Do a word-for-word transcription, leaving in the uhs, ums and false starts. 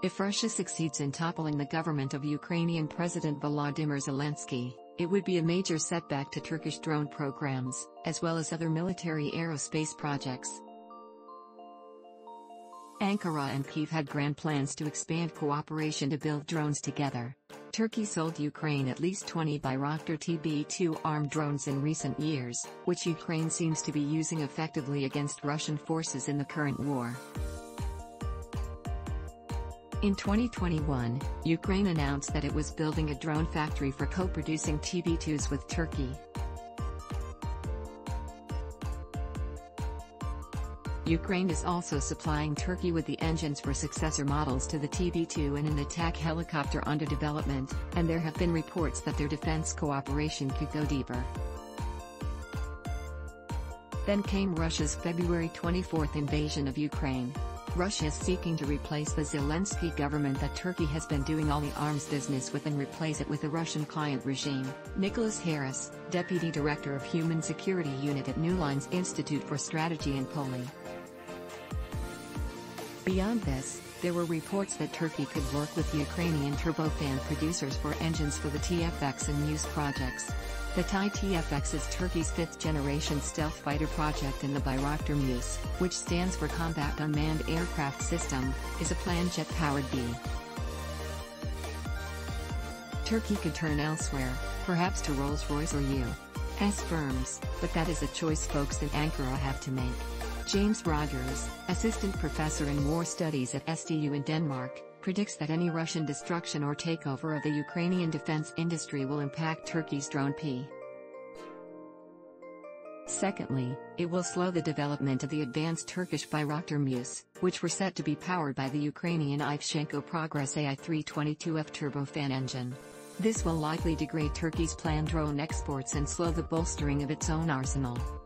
If Russia succeeds in toppling the government of Ukrainian President Volodymyr Zelensky, it would be a major setback to Turkish drone programs, as well as other military aerospace projects. Ankara and Kyiv had grand plans to expand cooperation to build drones together. Turkey sold Ukraine at least twenty Bayraktar T B two armed drones in recent years, which Ukraine seems to be using effectively against Russian forces in the current war. In twenty twenty-one, Ukraine announced that it was building a drone factory for co-producing T B twos with Turkey. Ukraine is also supplying Turkey with the engines for successor models to the T B two and an attack helicopter under development, and there have been reports that their defense cooperation could go deeper. Then came Russia's February twenty-fourth invasion of Ukraine. Russia is seeking to replace the Zelensky government that Turkey has been doing all the arms business with and replace it with a Russian client regime. Nicholas Heras, Deputy Director of Human Security Unit at Newlines Institute for Strategy and Policy. Beyond this, there were reports that Turkey could work with Ukrainian turbofan producers for engines for the T F X and M U S E projects. The T A I T F X is Turkey's fifth-generation stealth fighter project, and the Bayraktar M U S E, which stands for Combat Unmanned Aircraft System, is a planned jet-powered B. Turkey could turn elsewhere, perhaps to Rolls-Royce or U S firms, but that is a choice folks in Ankara have to make. James Rogers, assistant professor in war studies at S D U in Denmark, predicts that any Russian destruction or takeover of the Ukrainian defense industry will impact Turkey's drone P. Secondly, it will slow the development of the advanced Turkish Bayraktar M U S E, which were set to be powered by the Ukrainian Ivchenko Progress A I three twenty-two F turbofan engine. This will likely degrade Turkey's planned drone exports and slow the bolstering of its own arsenal.